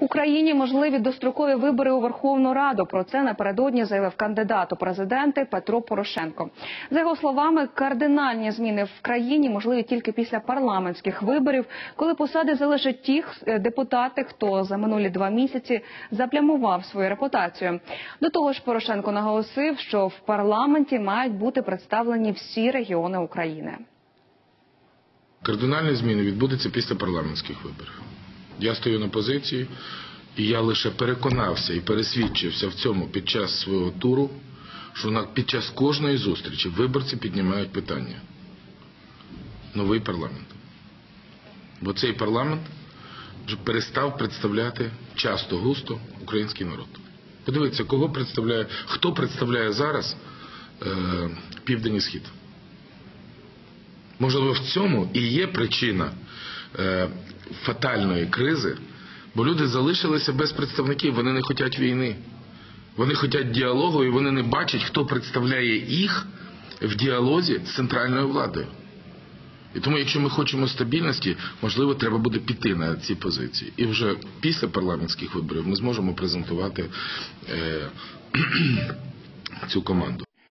Україні можливі дострокові вибори у Верховну Раду. Про це напередодні заявив кандидат у президенти Петро Порошенко. За його словами, кардинальні зміни в країні можливі тільки після парламентських виборів, коли посади залишать ті депутати, хто за минулі 2 місяці заплямував свою репутацію. До того ж, Порошенко наголосив, що в парламенті мають бути представлені всі регіони України. Кардинальні зміни відбудуться після парламентських виборів. Я стою на позиції, і я лише переконався і пересвідчився в цьому під час свого туру, що під час кожної зустрічі виборці піднімають питання. Новий парламент. Бо цей парламент вже перестав представляти часто-густо український народ. Подивіться, хто представляє зараз Південь і Схід. Можливо, в цьому і є причина фатальної кризи, бо люди залишилися без представників, вони не хочуть війни, вони хочуть діалогу, і вони не бачать, хто представляє їх в діалозі з центральною владою. І тому, якщо ми хочемо стабільності, можливо, треба буде піти на ці позиції. І вже після парламентських виборів ми зможемо презентувати цю команду.